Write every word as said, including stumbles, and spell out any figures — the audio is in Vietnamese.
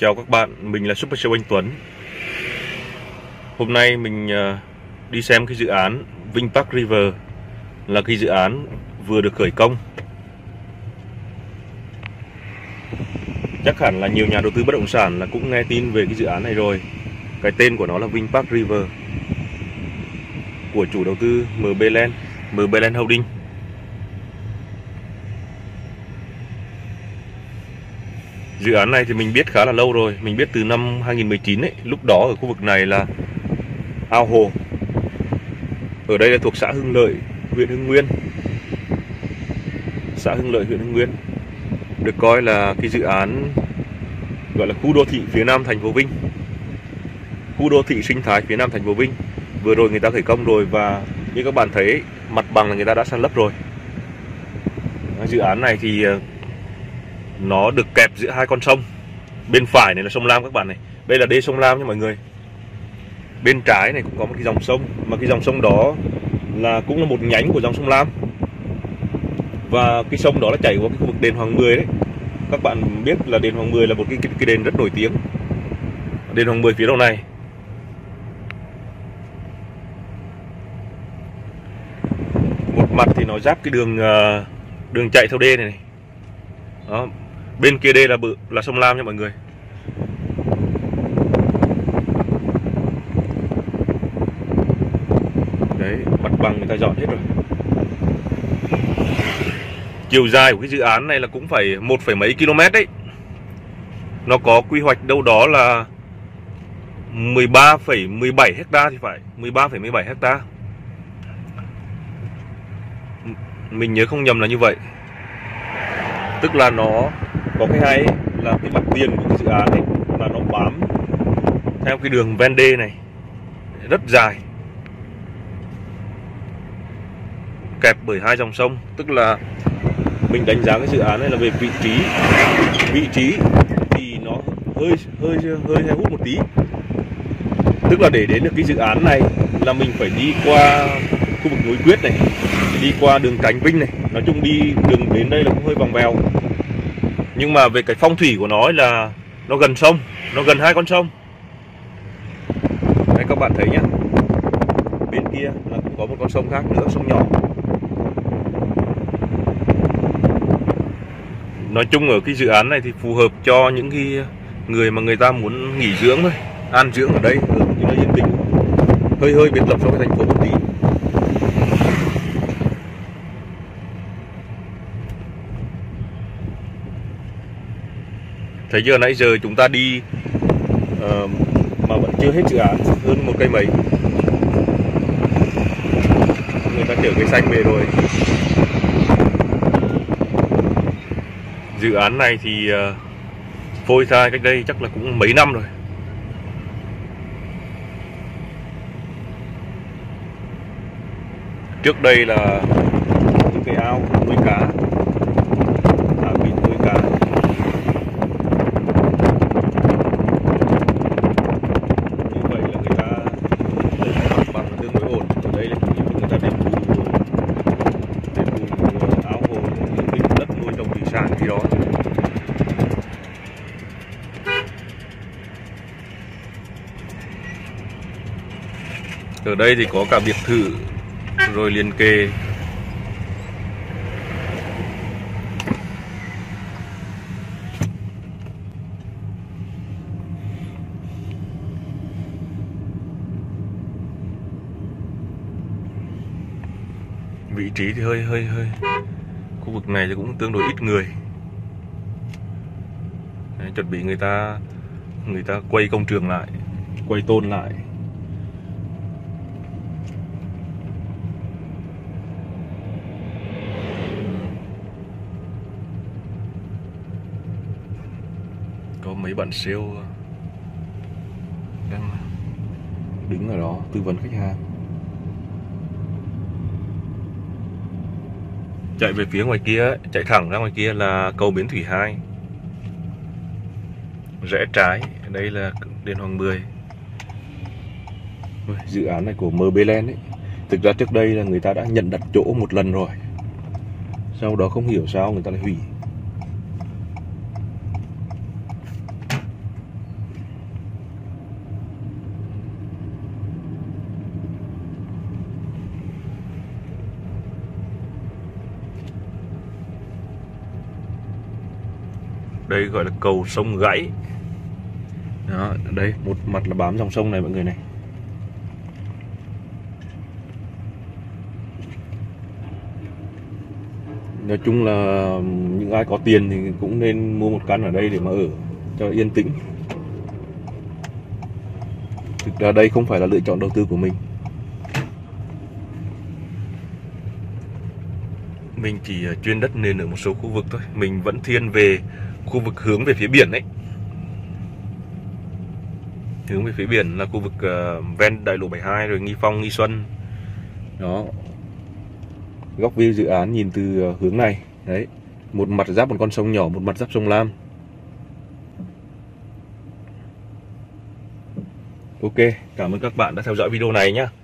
Chào các bạn, mình là Super show Anh Tuấn. Hôm nay mình đi xem cái dự án Vinh Park River, là cái dự án vừa được khởi công. Chắc hẳn là nhiều nhà đầu tư bất động sản là cũng nghe tin về cái dự án này rồi. Cái tên của nó là Vinh Park River, của chủ đầu tư em bê Land, em bê Land Holding. Dự án này thì mình biết khá là lâu rồi, mình biết từ năm hai nghìn mười chín ấy, lúc đó ở khu vực này là ao hồ. Ở đây là thuộc xã Hưng Lợi, huyện Hưng Nguyên. Xã Hưng Lợi, huyện Hưng Nguyên được coi là cái dự án gọi là khu đô thị phía Nam thành phố Vinh. Khu đô thị sinh thái phía Nam thành phố Vinh. Vừa rồi người ta khởi công rồi và như các bạn thấy, mặt bằng là người ta đã san lấp rồi. Dự án này thì nó được kẹp giữa hai con sông. Bên phải này là sông Lam các bạn này. Đây là đê sông Lam nha mọi người. Bên trái này cũng có một cái dòng sông, mà cái dòng sông đó là cũng là một nhánh của dòng sông Lam. Và cái sông đó là chảy qua cái khu vực Đền Hoàng Mười đấy. Các bạn biết là Đền Hoàng Mười là một cái, cái, cái đền rất nổi tiếng. Đền Hoàng Mười phía đầu này. Một mặt thì nó giáp cái đường đường chạy theo đê này này. Đó. Bên kia đây là bự, là sông Lam nha mọi người. Đấy, mặt bằng người ta dọn hết rồi. Chiều dài của cái dự án này là cũng phải một phẩy mấy km đấy. Nó có quy hoạch đâu đó là mười ba phẩy mười bảy hectare thì phải, mười ba phẩy mười bảy hectare. Mình nhớ không nhầm là như vậy. Tức là nó có cái hay là cái mặt tiền của cái dự án ấy là nó bám theo cái đường ven đê này rất dài, kẹp bởi hai dòng sông. Tức là mình đánh giá cái dự án này là về vị trí, vị trí thì nó hơi hơi hơi hay hút một tí. Tức là để đến được cái dự án này là mình phải đi qua khu vực núi Quyết này, đi qua đường Cánh Vinh này, nói chung đi đường đến đây là cũng hơi vòng vèo. Nhưng mà về cái phong thủy của nó là nó gần sông, nó gần hai con sông. Đây các bạn thấy nhá, bên kia là cũng có một con sông khác nữa, sông nhỏ. Nói chung ở cái dự án này thì phù hợp cho những cái người mà người ta muốn nghỉ dưỡng thôi, an dưỡng ở đây, ở một cái nơi yên tĩnh, hơi hơi biệt lập so với thành phố một tí. Thấy giờ nãy giờ chúng ta đi uh, mà vẫn chưa hết dự án, hơn một cây mấy. Người ta chở cây xanh về rồi. Dự án này thì uh, phôi thai cách đây chắc là cũng mấy năm rồi. Trước đây là những cái ao nuôi cá, ở đây thì có cả biệt thự rồi liền kề. Vị trí thì hơi hơi hơi khu vực này thì cũng tương đối ít người. Đấy, chuẩn bị người ta người ta quay công trường lại, quay tôn lại. Có mấy bạn sale đang đứng ở đó tư vấn khách hàng. Chạy về phía ngoài kia, chạy thẳng ra ngoài kia là cầu Bến Thủy hai. Rẽ trái, đây là Đền Hoàng Mười. Dự án này của em bê Land ấy. Thực ra trước đây là người ta đã nhận đặt chỗ một lần rồi. Sau đó không hiểu sao người ta lại hủy. đây gọi là cầu sông Gãy. Đó, đây một mặt là bám dòng sông này mọi người này. Nói chung là những ai có tiền thì cũng nên mua một căn ở đây để mà ở cho yên tĩnh. Thực ra đây không phải là lựa chọn đầu tư của mình. Mình chỉ chuyên đất nền ở một số khu vực thôi. Mình vẫn thiên về khu vực hướng về phía biển đấy. Hướng về phía biển là khu vực ven đại lộ bảy hai, rồi Nghi Phong, Nghi Xuân. Đó, góc view dự án nhìn từ hướng này đấy, một mặt giáp một con sông nhỏ, một mặt giáp sông Lam. Ok, cảm ơn các bạn đã theo dõi video này nhé.